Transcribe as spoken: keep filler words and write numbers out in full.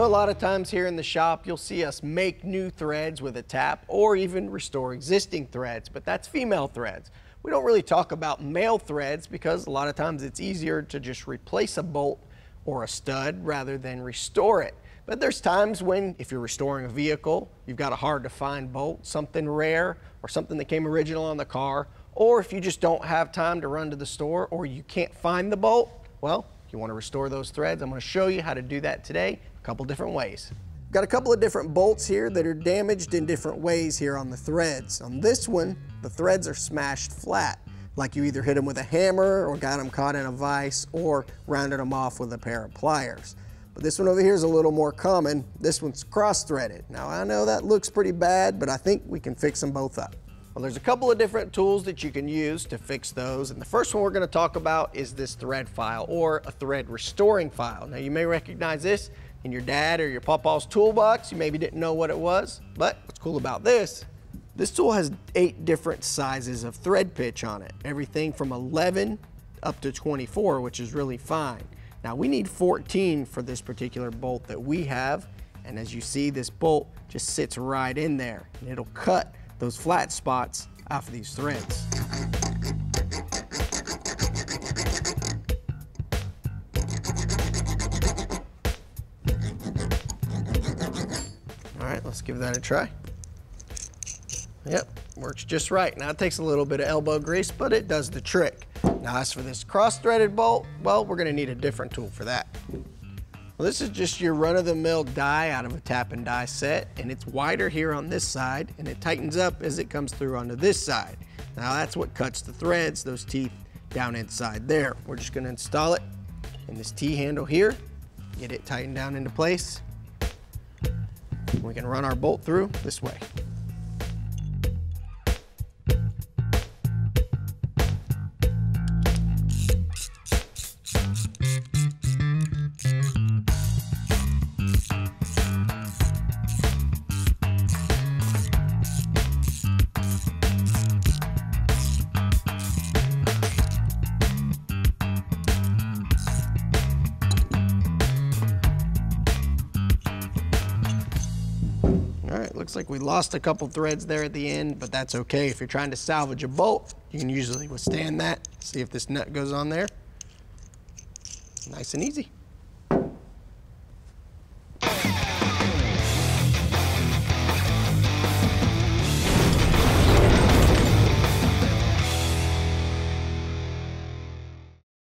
know, a lot of times here in the shop, you'll see us make new threads with a tap or even restore existing threads, but that's female threads. We don't really talk about male threads because a lot of times it's easier to just replace a bolt or a stud rather than restore it. But there's times when, if you're restoring a vehicle, you've got a hard to find bolt, something rare or something that came original on the car, or if you just don't have time to run to the store or you can't find the bolt, well, if you want to restore those threads, I'm going to show you how to do that today, a couple different ways. We've got a couple of different bolts here that are damaged in different ways here on the threads. On this one, the threads are smashed flat, like you either hit them with a hammer or got them caught in a vise or rounded them off with a pair of pliers. But this one over here is a little more common. This one's cross-threaded. Now, I know that looks pretty bad, but I think we can fix them both up. Well, there's a couple of different tools that you can use to fix those, and the first one we're going to talk about is this thread file or a thread restoring file. Now, you may recognize this in your dad or your pawpaw's toolbox. You maybe didn't know what it was, but what's cool about this, this tool has eight different sizes of thread pitch on it, everything from eleven up to twenty-four, which is really fine. Now, we need fourteen for this particular bolt that we have, and as you see, this bolt just sits right in there, and it'll cut those flat spots off of these threads. All right, let's give that a try. Yep, works just right. Now, it takes a little bit of elbow grease, but it does the trick. Now, as for this cross-threaded bolt, well, we're gonna need a different tool for that. Well, this is just your run-of-the-mill die out of a tap and die set, and it's wider here on this side, and it tightens up as it comes through onto this side. Now, that's what cuts the threads, those teeth down inside there. We're just gonna install it in this T-handle here, get it tightened down into place. We can run our bolt through this way. Looks like we lost a couple threads there at the end, but that's okay. If you're trying to salvage a bolt, you can usually withstand that. See if this nut goes on there. Nice and easy.